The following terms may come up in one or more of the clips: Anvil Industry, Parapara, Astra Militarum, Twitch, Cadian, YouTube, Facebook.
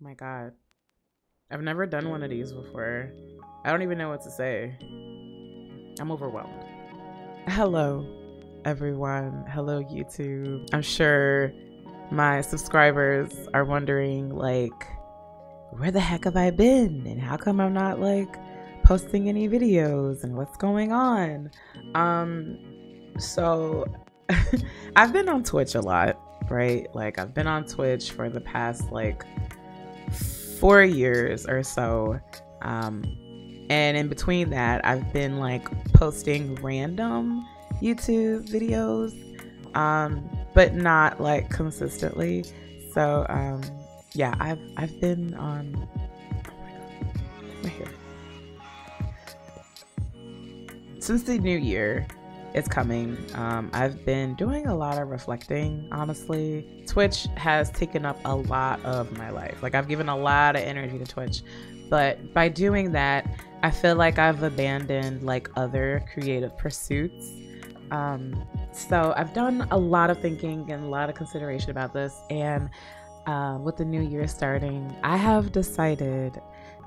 my God. I've never done one of these before. I don't even know what to say. I'm overwhelmed. Hello, everyone. Hello, YouTube. I'm sure my subscribers are wondering, like, where the heck have I been? And how come I'm not, like, posting any videos? And what's going on? So I've been on Twitch a lot, right? Like, I've been on Twitch for the past, like, 4 years or so, and in between that I've been like posting random YouTube videos, but not like consistently. So yeah, I've been on right here since the new year is coming. I've been doing a lot of reflecting, honestly. Twitch has taken up a lot of my life. Like, I've given a lot of energy to Twitch, but by doing that, I feel like I've abandoned like other creative pursuits. So I've done a lot of thinking and a lot of consideration about this. And with the new year starting, I have decided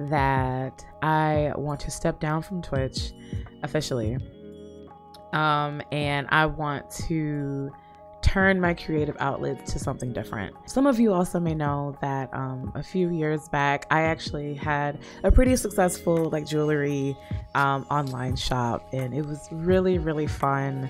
that I want to step down from Twitch officially. And I want to turn my creative outlets to something different. Some of you also may know that a few years back, I actually had a pretty successful like jewelry online shop, and it was really, really fun.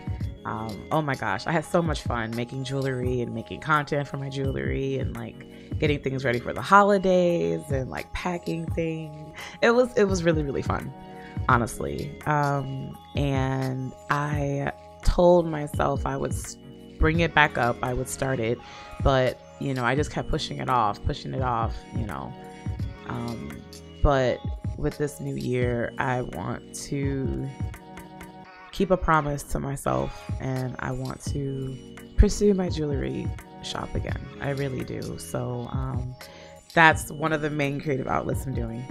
Oh my gosh, I had so much fun making jewelry and making content for my jewelry and like getting things ready for the holidays and like packing things. It was really, really fun, honestly. And I told myself I would bring it back up, I would start it, but you know, I just kept pushing it off, you know. But with this new year, I want to keep a promise to myself, and I want to pursue my jewelry shop again. I really do. So that's one of the main creative outlets I'm doing.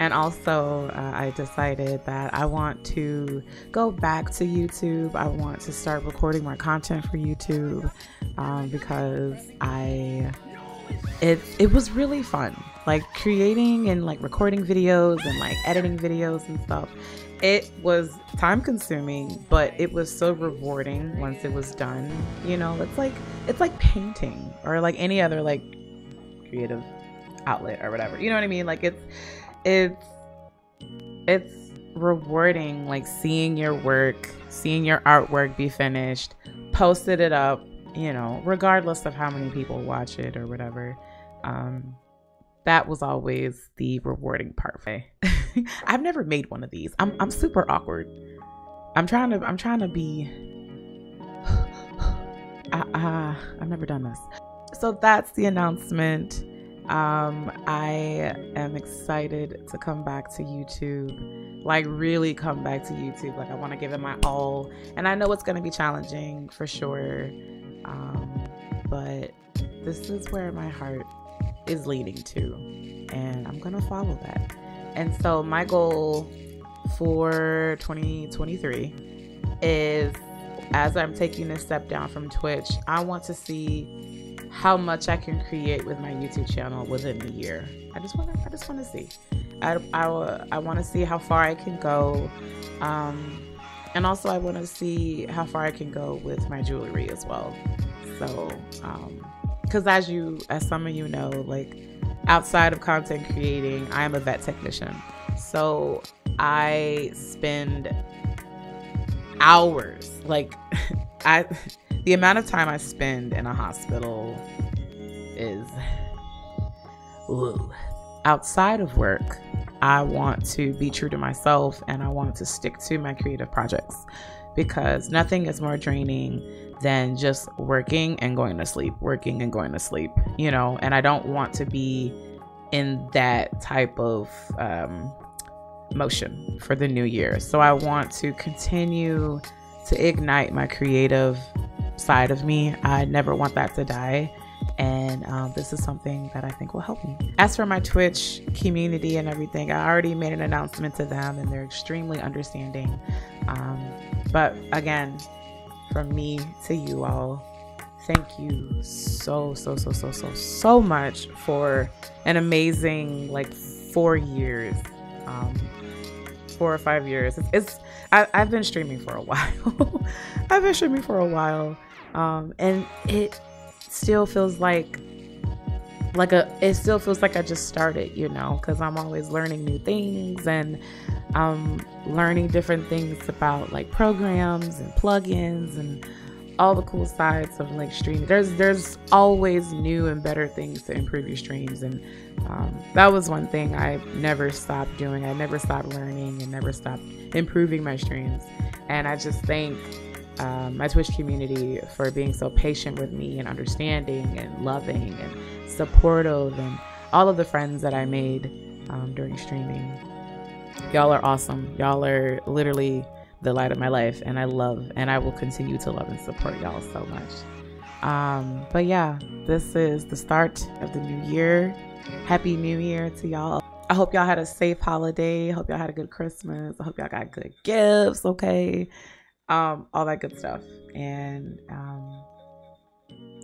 And also, I decided that I want to go back to YouTube. I want to start recording my content for YouTube, because it was really fun. Like, creating and like recording videos and like editing videos and stuff. It was time consuming, but it was so rewarding once it was done. You know, it's like painting or like any other like creative outlet or whatever. You know what I mean? Like, it's rewarding, like seeing your work, seeing your artwork be finished, posted it up, you know, regardless of how many people watch it or whatever. That was always the rewarding part. I've never made one of these. I'm super awkward. I'm trying to be, I've never done this. So that's the announcement. I am excited to come back to YouTube, like really come back to YouTube. Like, I want to give it my all, and I know it's going to be challenging for sure. But this is where my heart is leading to, and I'm going to follow that. And so my goal for 2023 is, as I'm taking this step down from Twitch, I want to see how much I can create with my YouTube channel within the year. I just want to see. I want to see how far I can go, and also I want to see how far I can go with my jewelry as well. So, because as some of you know, like, outside of content creating, I am a vet technician. So I spend hours, like, the amount of time I spend in a hospital is, ooh. Outside of work, I want to be true to myself, and I want to stick to my creative projects, because nothing is more draining than just working and going to sleep, working and going to sleep, you know. And I don't want to be in that type of motion for the new year. So I want to continue to ignite my creative side of me. I never want that to die, and this is something that I think will help me. As for my Twitch community and everything, I already made an announcement to them, and they're extremely understanding. But again, from me to you all, Thank you so much for an amazing like 4 years, 4 or 5 years. I've been streaming for a while. I've been streaming for a while, and it still feels like I just started, you know, because I'm always learning new things, and I'm learning different things about like programs and plugins and all the cool sides of like streaming. There's always new and better things to improve your streams, and that was one thing I never stopped doing. I never stopped learning and never stopped improving my streams, and I just thank my Twitch community for being so patient with me and understanding and loving and supportive, and all of the friends that I made during streaming. Y'all are awesome. Y'all are literally the light of my life, and I love, and I will continue to love and support y'all so much. But yeah, this is the start of the new year. Happy New Year to y'all. I hope y'all had a safe holiday. I hope y'all had a good Christmas. I hope y'all got good gifts, okay? All that good stuff. And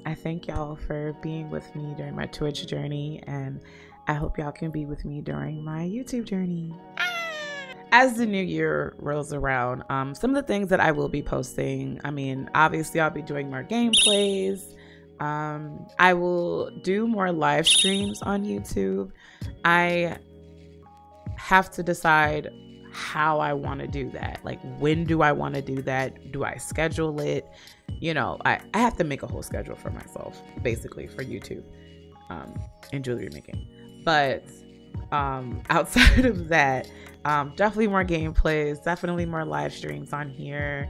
I thank y'all for being with me during my Twitch journey, and I hope y'all can be with me during my YouTube journey. As the new year rolls around, some of the things that I will be posting, I mean, obviously I'll be doing more gameplays. I will do more live streams on YouTube. I have to decide how I want to do that. Like, when do I want to do that? Do I schedule it? You know, I have to make a whole schedule for myself, basically, for YouTube and jewelry making. But outside of that, definitely more gameplays, definitely more live streams on here.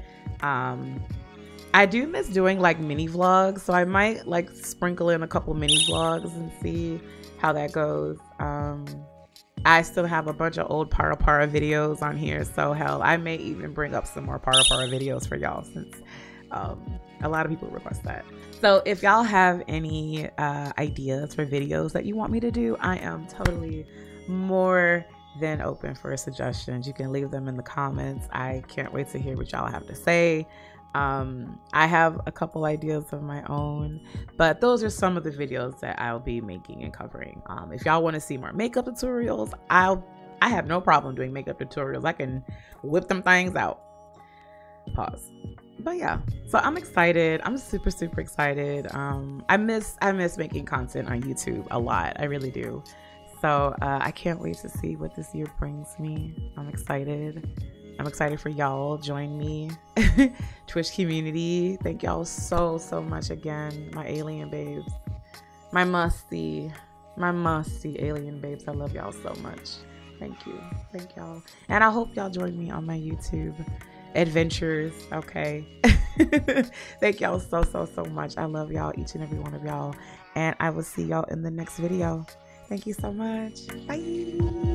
I do miss doing like mini vlogs, so I might like sprinkle in a couple mini vlogs and see how that goes. I still have a bunch of old Parapara videos on here, so hell, I may even bring up some more Parapara videos for y'all, since a lot of people request that. So if y'all have any ideas for videos that you want me to do, I am totally more than open for suggestions. You can leave them in the comments. I can't wait to hear what y'all have to say. I have a couple ideas of my own, but those are some of the videos that I'll be making and covering. If y'all want to see more makeup tutorials, I have no problem doing makeup tutorials. I can whip them things out. Pause. But yeah, so I'm excited. I'm super excited. I miss making content on YouTube a lot. I really do. So I can't wait to see what this year brings me. I'm excited. I'm excited for y'all. Join me, Twitch community. Thank y'all so much again, my alien babes, my musty alien babes. I love y'all so much. Thank you, thank y'all, and I hope y'all join me on my YouTube adventures, okay? Thank y'all so much. I love y'all, each and every one of y'all, and I will see y'all in the next video. Thank you so much. Bye.